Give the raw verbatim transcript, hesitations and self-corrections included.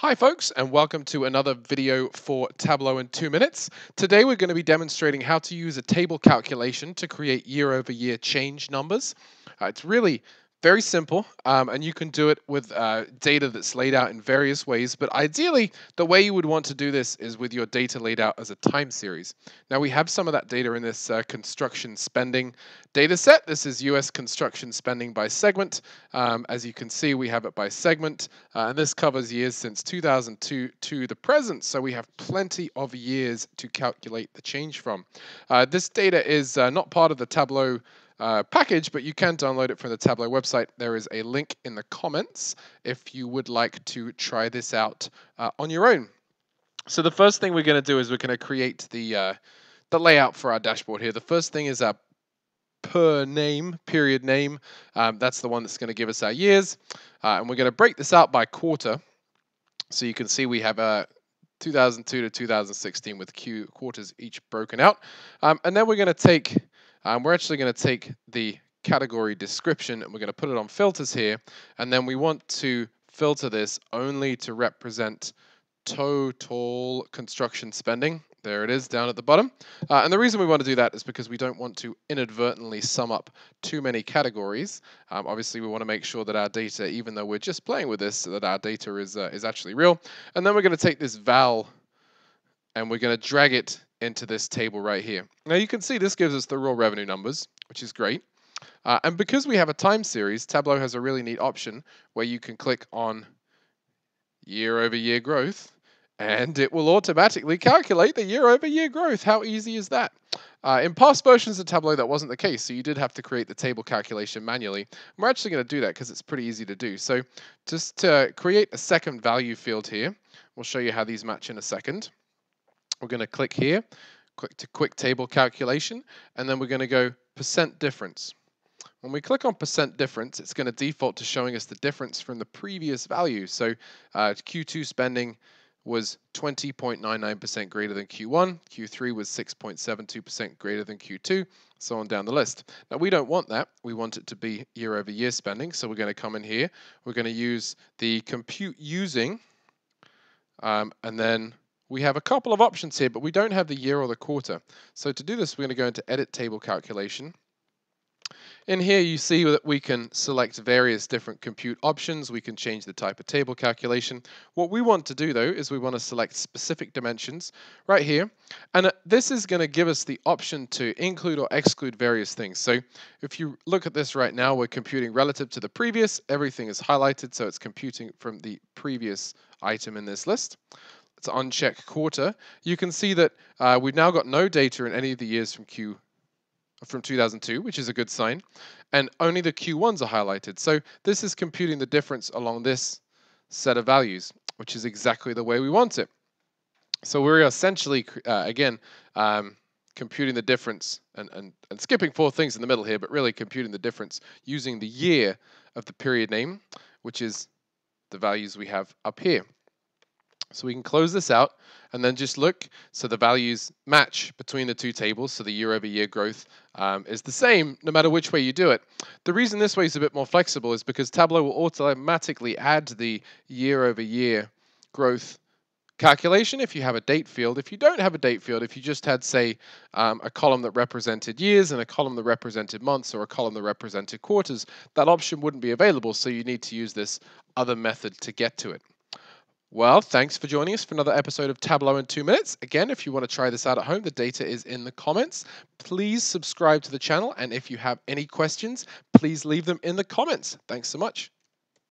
Hi folks, and welcome to another video for Tableau in two minutes. Today we're going to be demonstrating how to use a table calculation to create year-over-year change numbers. Uh, it's really very simple, um, and you can do it with uh, data that's laid out in various ways, but ideally the way you would want to do this is with your data laid out as a time series. Now we have some of that data in this uh, construction spending data set. This is U S construction spending by segment. Um, as you can see, we have it by segment, uh, and this covers years since two thousand two to the present, so we have plenty of years to calculate the change from. Uh, this data is uh, not part of the Tableau uh, package, but you can download it from the Tableau website. There is a link in the comments if you would like to try this out uh, on your own. So the first thing we're going to do is we're going to create the, uh, the layout for our dashboard here. The first thing is our per name, period name. Um, that's the one that's going to give us our years. Uh, and we're going to break this out by quarter. So you can see we have a two thousand two to two thousand sixteen with Q quarters each broken out. Um, and then we're going to take, um, we're actually going to take the category description and we're going to put it on filters here. And then we want to filter this only to represent total construction spending. There it is down at the bottom. Uh, and the reason we want to do that is because we don't want to inadvertently sum up too many categories. Um, obviously, we want to make sure that our data, even though we're just playing with this, so that our data is, uh, is actually real. And then we're going to take this val and we're going to drag it into this table right here. Now, you can see this gives us the raw revenue numbers, which is great. Uh, and because we have a time series, Tableau has a really neat option where you can click on year over year growth, and it will automatically calculate the year-over-year growth. How easy is that? Uh, in past versions of Tableau, that wasn't the case, so you did have to create the table calculation manually. And we're actually going to do that because it's pretty easy to do. So just to create a second value field here, we'll show you how these match in a second. We're going to click here, click to quick table calculation, and then we're going to go percent difference. When we click on percent difference, it's going to default to showing us the difference from the previous value. So uh, Q two spending was twenty point nine nine percent greater than Q one, Q three was six point seven two percent greater than Q two, so on down the list. Now we don't want that, we want it to be year over year spending, so we're going to come in here, we're going to use the compute using, um, and then we have a couple of options here, but we don't have the year or the quarter. So to do this, we're going to go into edit table calculation. In here, you see that we can select various different compute options. We can change the type of table calculation. What we want to do, though, is we want to select specific dimensions right here. And this is going to give us the option to include or exclude various things. So if you look at this right now, we're computing relative to the previous. Everything is highlighted, so it's computing from the previous item in this list. Let's uncheck quarter. You can see that uh, we've now got no data in any of the years from Q two. From two thousand two, which is a good sign, and only the Q ones are highlighted. So this is computing the difference along this set of values, which is exactly the way we want it. So we're essentially, uh, again, um, computing the difference and, and, and skipping four things in the middle here, but really computing the difference using the year of the period name, which is the values we have up here. So we can close this out and then just look. So the values match between the two tables. So the year over year growth um, is the same no matter which way you do it. The reason this way is a bit more flexible is because Tableau will automatically add the year over year growth calculation if you have a date field. If you don't have a date field, if you just had, say, um, a column that represented years and a column that represented months or a column that represented quarters, that option wouldn't be available. So you need to use this other method to get to it. Well, thanks for joining us for another episode of Tableau in two minutes. Again, if you want to try this out at home, the data is in the comments. Please subscribe to the channel, and if you have any questions, please leave them in the comments. Thanks so much.